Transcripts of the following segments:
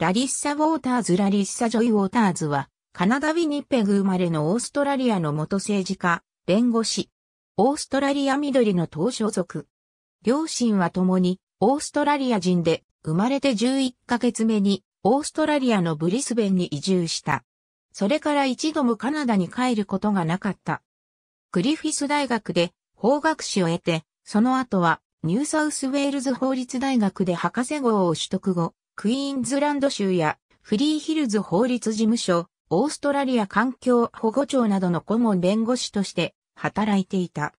ラリッサ・ウォーターズ・ラリッサ・ジョイ・ウォーターズは、カナダ・ウィニペグ生まれのオーストラリアの元政治家、弁護士、オーストラリア緑の党所属。両親はともに、オーストラリア人で、生まれて11ヶ月目に、オーストラリアのブリスベンに移住した。それから一度もカナダに帰ることがなかった。グリフィス大学で法学士を得て、その後はニューサウスウェールズ法律大学で博士号を取得後、クイーンズランド州やフリーヒルズ法律事務所、オーストラリア環境保護庁などの顧問弁護士として働いていた。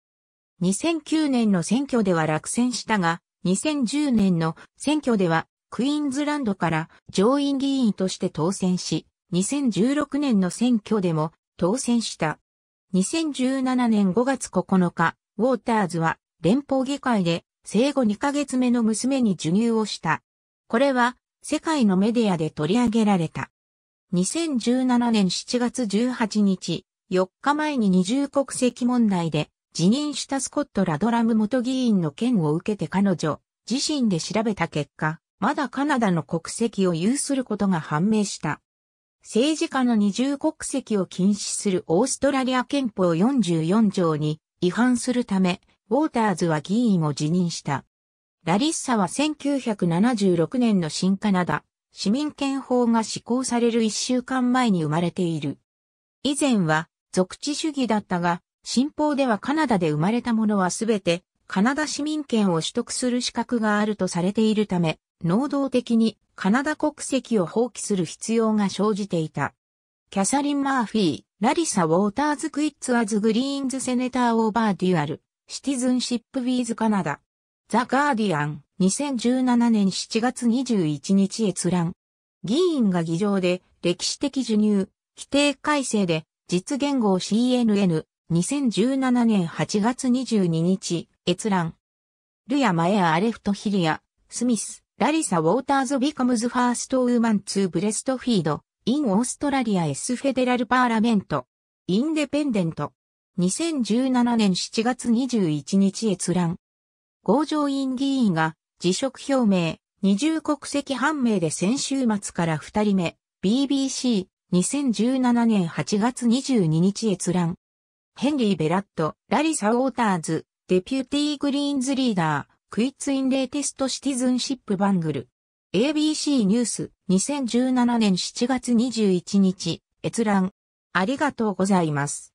2009年の選挙では落選したが、2010年の選挙ではクイーンズランドから上院議員として当選し、2016年の選挙でも当選した。2017年5月9日、ウォーターズは連邦議会で生後2ヶ月目の娘に授乳をした。これは世界のメディアで取り上げられた。2017年7月18日、4日前に二重国籍問題で辞任したスコット・ラドラム元議員の件を受けて彼女自身で調べた結果、まだカナダの国籍を有することが判明した。政治家の二重国籍を禁止するオーストラリア憲法44条に違反するため、ウォーターズは議員を辞任した。ラリッサは1976年の新カナダ市民権法が施行される1週間前に生まれている。以前は属地主義だったが、新法ではカナダで生まれた者はすべてカナダ市民権を取得する資格があるとされているため、能動的にカナダ国籍を放棄する必要が生じていた。キャサリン・マーフィー、ラリサ・ウォーターズ・クイッツ・アズ・グリーンズ・セネター・オーバー・デュアル、シティズンシップ・ウィーズ・カナダ。ザ・ガーディアン、2017年7月21日閲覧。議員が議場で歴史的授乳、規定改正で実現号 CNN、2017年8月22日閲覧。ルヤ・マエア・アレフト・ヒリア、スミス。ラリサ・ウォーターズ・ビカムズ・ファースト・ウーマン・ツー・ブレスト・フィード・イン・オーストラリア・エス・フェデラル・パーラメント・インデペンデント。2017年7月21日閲覧。合上院議員が辞職表明、二重国籍判明で先週末から2人目、BBC、2017年8月22日閲覧。ヘンリー・ベラット、ラリサ・ウォーターズ、デピュティ・グリーンズ・リーダー。クイッツ・イン・レーテスト・シティズンシップ・バングル。ABC ニュース、2017年7月21日、閲覧。ありがとうございます。